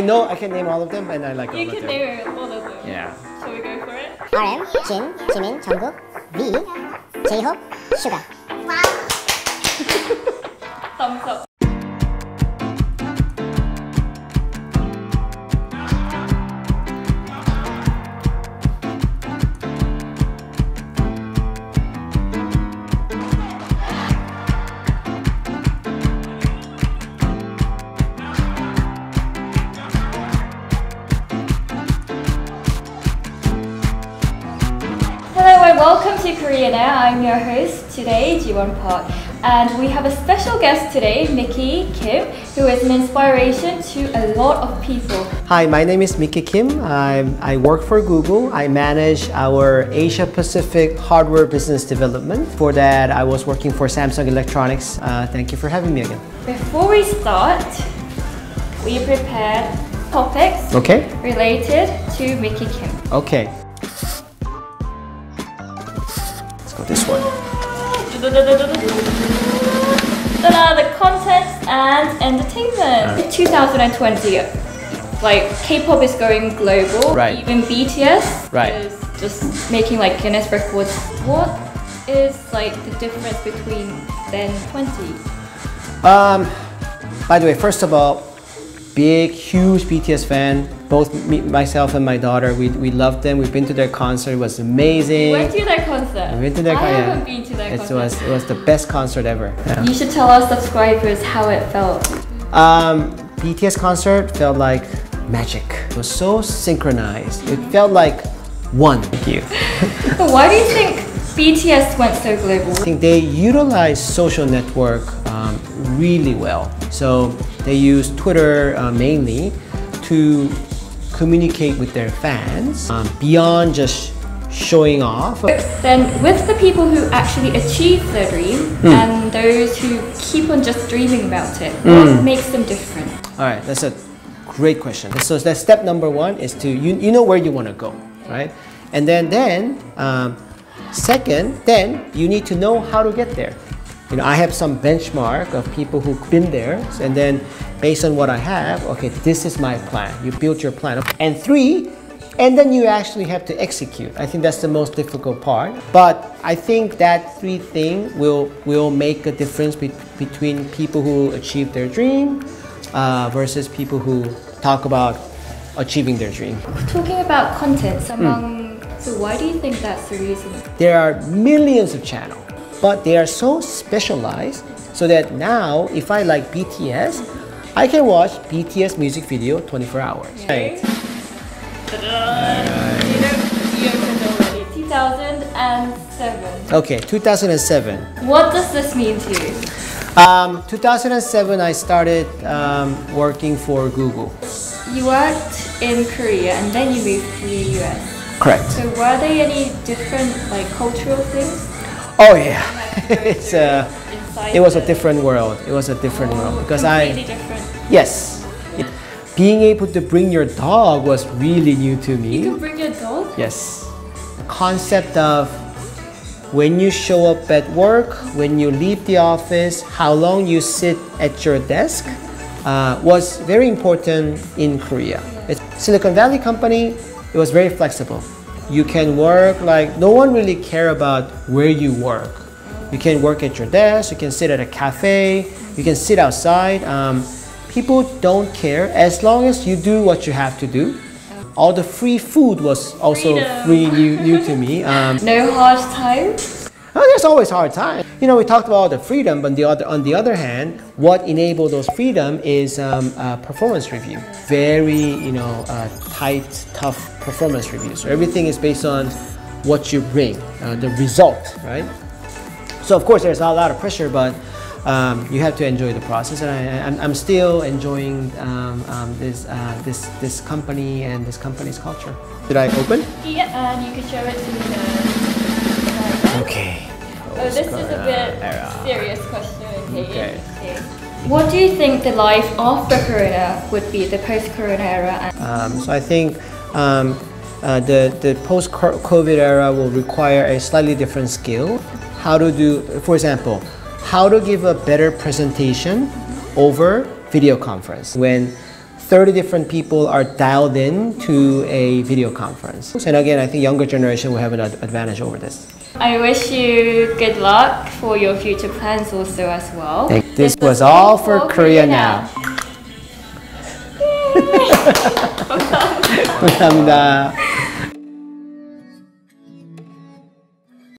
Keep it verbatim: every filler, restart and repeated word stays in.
I know I can name all of them and I like you all of them. You can name all of them. Yeah. Shall we go for it? R M, Jin, Jimin, Jungkook, V, J-Hope, Suga. Wow. Thumbs up. Welcome to Korea Now. I'm your host today, Jiwon Park, and we have a special guest today, Mickey Kim, who is an inspiration to a lot of people. Hi, my name is Mickey Kim. I'm, I work for Google. I manage our Asia Pacific hardware business development. For that, I was working for Samsung Electronics. Uh, thank you for having me again. Before we start, we prepared topics okay. related to Mickey Kim. Okay. This one. The content and entertainment. Right. two thousand twenty, like K-pop is going global. Right. Even B T S right. is just making like Guinness records. What is like the difference between then twenty? Um. By the way, first of all, big huge B T S fan. Both me, myself and my daughter, we, we loved them. We've been to their concert, it was amazing. We went to their concert? We went to their concert. I con haven't yeah. been to their it concert. Was, it was the best concert ever. Yeah. You should tell our subscribers how it felt. Um, B T S concert felt like magic. It was so synchronized. It felt like one. Thank you. But why do you think B T S went so global? I think they utilized social network um, really well. So they used Twitter uh, mainly to communicate with their fans um, beyond just showing off. Then with the people who actually achieve their dream mm. and those who keep on just dreaming about it, mm. what makes them different? Alright, that's a great question. So that's step number one is to, you, you know where you want to go, right? And then, then um, second, then you need to know how to get there. You know, I have some benchmark of people who've been there, and then based on what I have, okay, this is my plan. You build your plan. And three, and then you actually have to execute. I think that's the most difficult part. But I think that three thing will, will make a difference be between people who achieve their dream uh, versus people who talk about achieving their dream. Talking about content, among, mm. so why do you think that's the reason? There are millions of channels. But they are so specialized so that now if I like B T S, I can watch B T S music video twenty-four hours. Okay. Right. You don't, you don't know. two thousand seven. Okay, two thousand seven. What does this mean to you? Um, two thousand seven, I started um, working for Google. You worked in Korea and then you moved to the U S. Correct. So were there any different like cultural things? Oh yeah, it's a, it was a different world. It was a different oh, world because completely I. Different. Yes, it, being able to bring your dog was really new to me. You can bring your dog? Yes, the concept of when you show up at work, when you leave the office, how long you sit at your desk uh, was very important in Korea. It's a Silicon Valley company. It was very flexible. You can work like no one really care about where you work. You can work at your desk, you can sit at a cafe, you can sit outside. Um, people don't care as long as you do what you have to do. All the free food was also Freedom. free new, new to me. Um, no hard times? Oh, there's always hard times. You know, we talked about all the freedom, but on the other, on the other hand, what enabled those freedom is um, uh, performance review. Very, you know, uh, tight, tough performance review. So everything is based on what you bring, uh, the result, right? So of course there's a lot of pressure, but um, you have to enjoy the process. And I, I'm, I'm still enjoying um, um, this uh, this this company and this company's culture. Did I open? Yeah, and you can show it to the. Okay. Oh, this is a bit era. serious question. Okay. okay. What do you think the life after Corona would be, the post-Corona era? Um, so I think. Um, uh, the, the post-COVID era will require a slightly different skill. How to do, for example, how to give a better presentation over video conference. When thirty different people are dialed in to a video conference. And again, I think younger generation will have an advantage over this. I wish you good luck for your future plans also as well. This, this was, was all for Korea, Korea Now. Now. 감사합니다.